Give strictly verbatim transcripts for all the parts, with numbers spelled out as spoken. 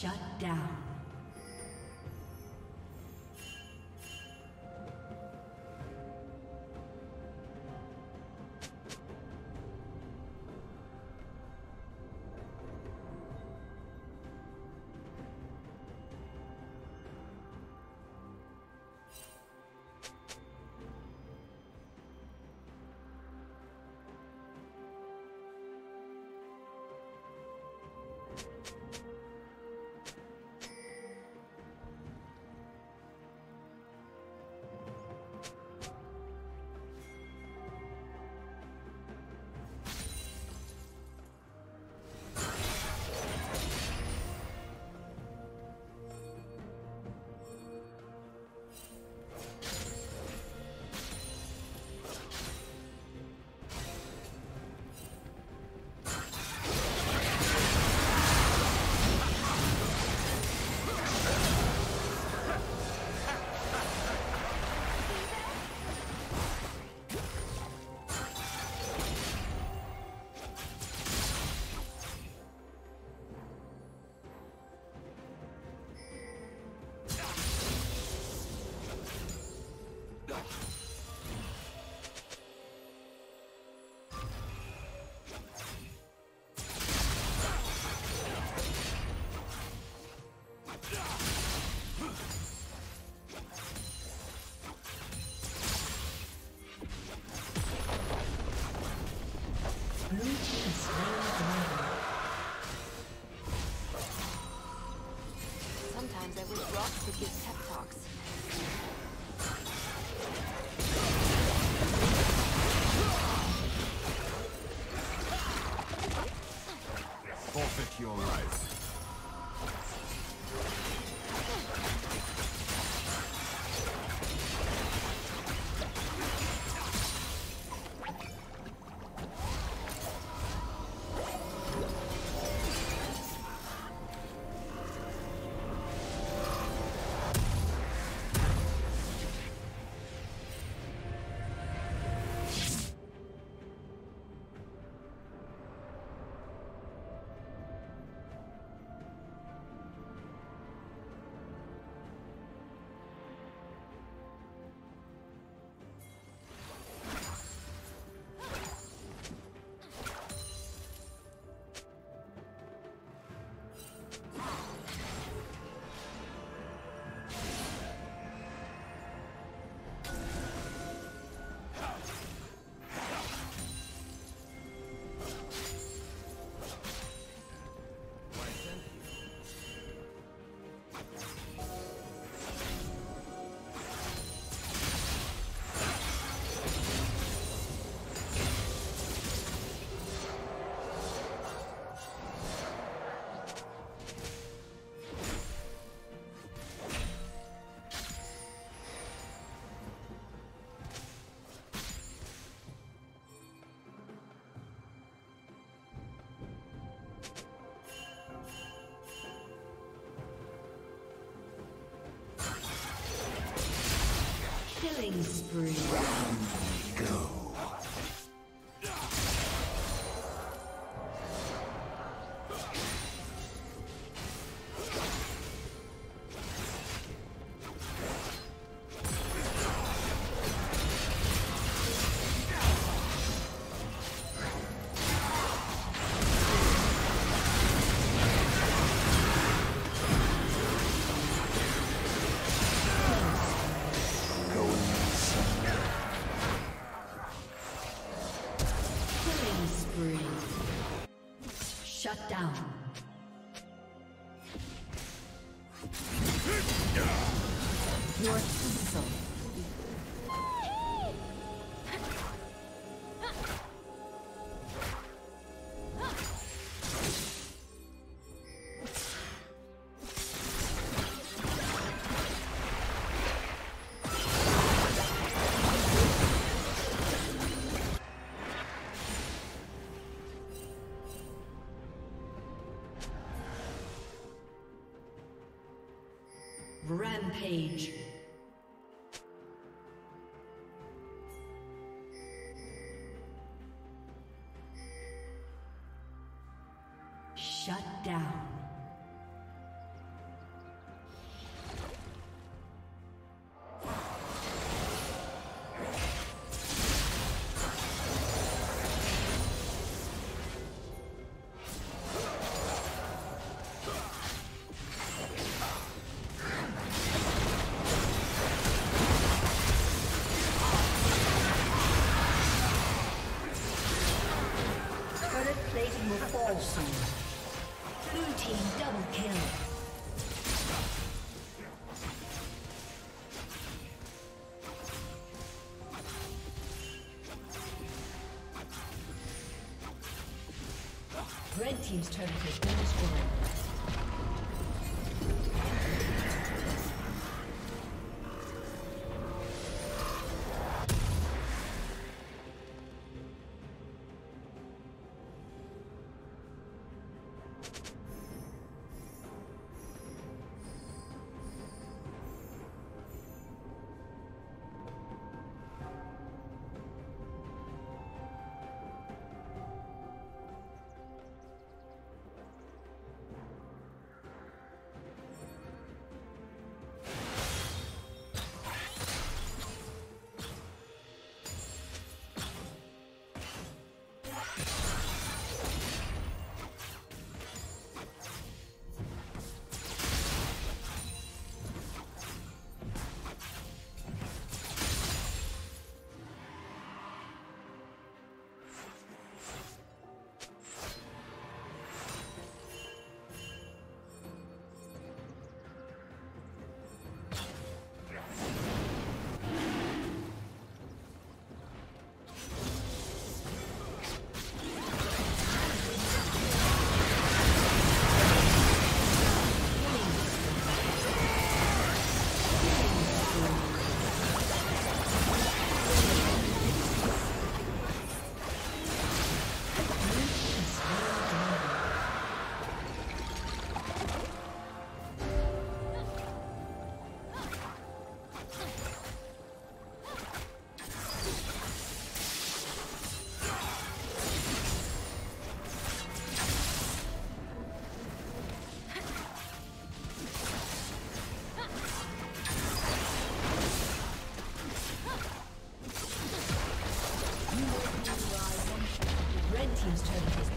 Shut down. Your life. Killing spree. Go. Shut down. Your tinsel. Rampage. Shut down. Red team's turret has been destroyed. Team's turret has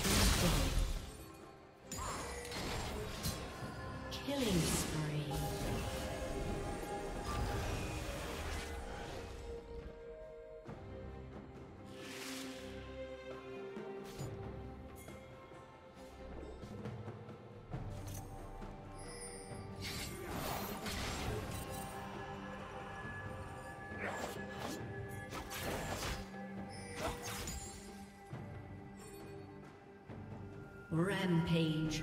been destroyed. Killing spree. Rampage.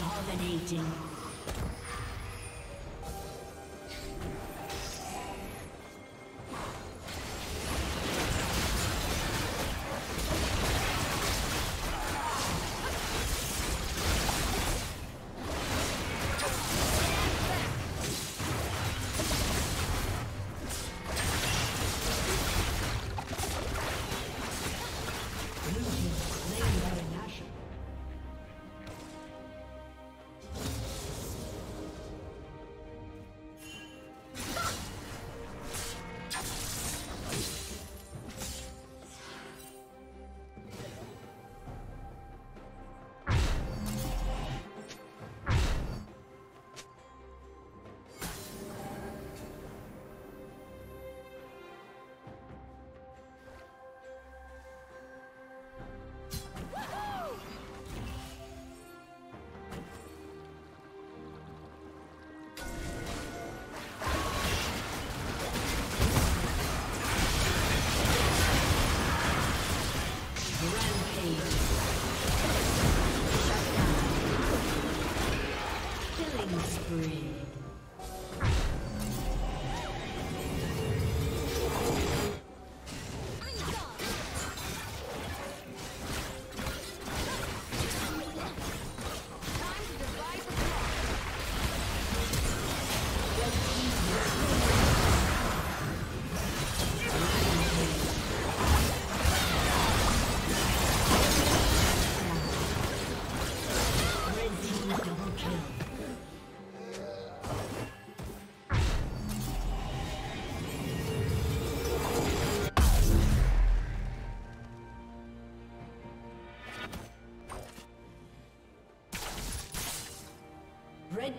Dominating. Red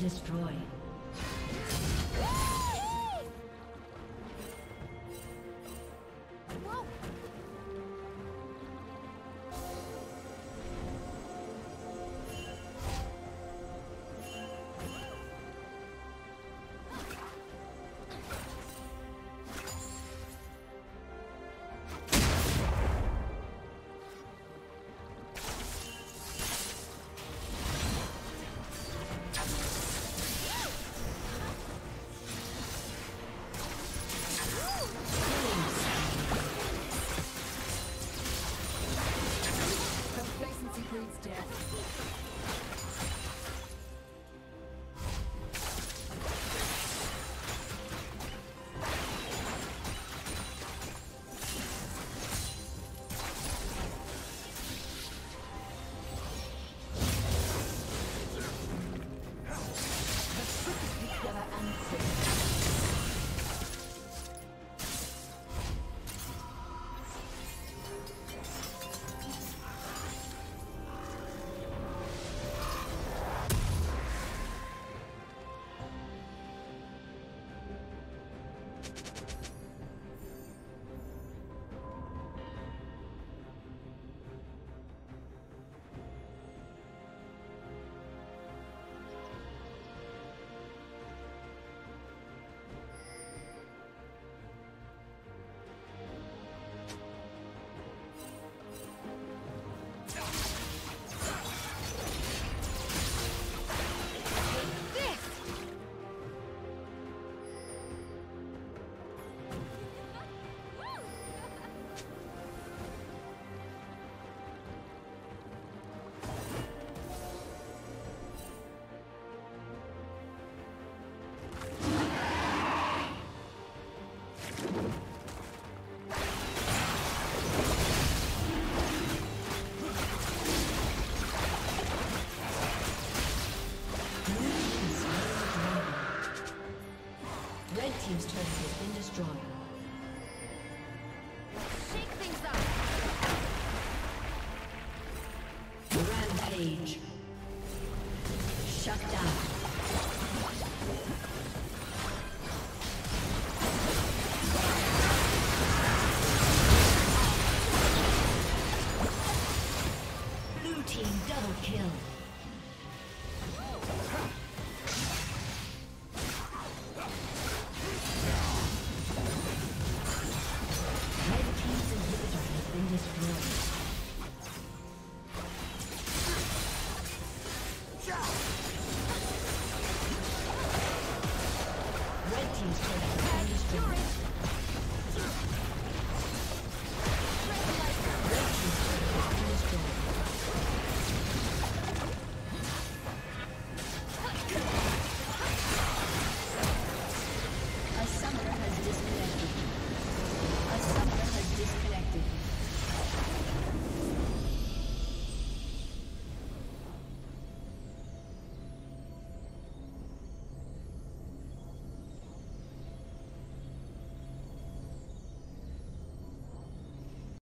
Destroyed. Rampage. Shut down. Double kill.